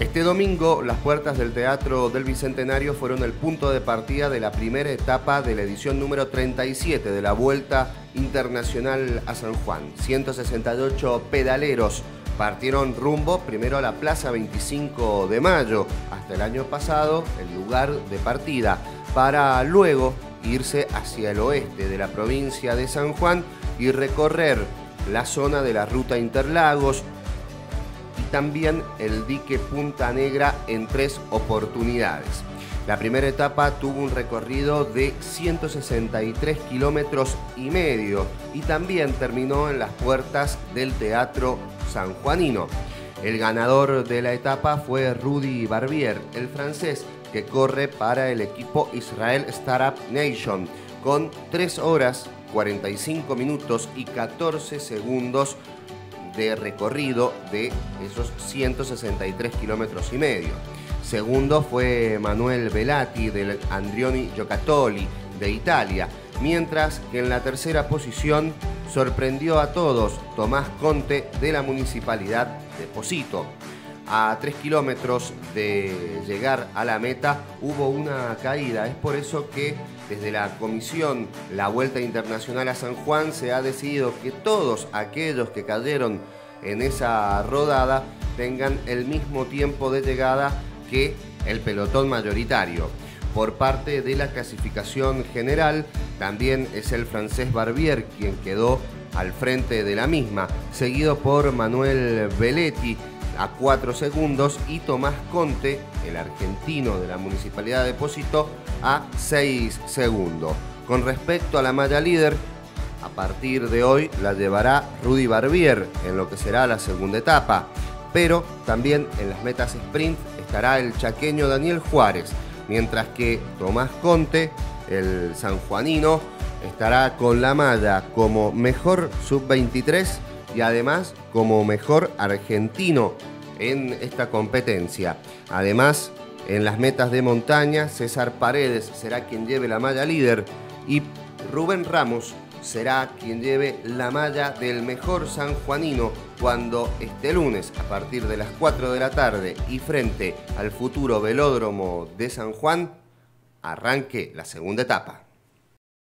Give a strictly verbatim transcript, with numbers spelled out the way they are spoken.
Este domingo, las puertas del Teatro del Bicentenario fueron el punto de partida de la primera etapa de la edición número treinta y siete de la Vuelta Internacional a San Juan. ciento sesenta y ocho pedaleros partieron rumbo primero a la Plaza veinticinco de Mayo, hasta el año pasado el lugar de partida, para luego irse hacia el oeste de la provincia de San Juan y recorrer la zona de la Ruta Interlagos, también el dique Punta Negra en tres oportunidades. La primera etapa tuvo un recorrido de ciento sesenta y tres kilómetros y medio y también terminó en las puertas del Teatro San Juanino. El ganador de la etapa fue Rudy Barbier, el francés, que corre para el equipo Israel Startup Nation con tres horas, cuarenta y cinco minutos y catorce segundos de recorrido de esos ciento sesenta y tres kilómetros y medio. Segundo fue Manuel Velati del Andrioni Giocattoli de Italia, mientras que en la tercera posición sorprendió a todos Tomás Conte de la Municipalidad de Pocito. A tres kilómetros de llegar a la meta hubo una caída, es por eso que desde la comisión La Vuelta Internacional a San Juan se ha decidido que todos aquellos que cayeron en esa rodada tengan el mismo tiempo de llegada que el pelotón mayoritario. Por parte de la clasificación general también es el francés Barbier quien quedó al frente de la misma, seguido por Manuel Belletti a cuatro segundos y Tomás Conte, el argentino de la Municipalidad de Pocito, a seis segundos. Con respecto a la malla líder, a partir de hoy la llevará Rudy Barbier en lo que será la segunda etapa, pero también en las metas sprint estará el chaqueño Daniel Juárez, mientras que Tomás Conte, el sanjuanino, estará con la malla como mejor sub veintitrés y además como mejor argentino en esta competencia. Además, en las metas de montaña, César Paredes será quien lleve la malla líder y Rubén Ramos será quien lleve la malla del mejor sanjuanino cuando este lunes, a partir de las cuatro de la tarde y frente al futuro velódromo de San Juan, arranque la segunda etapa.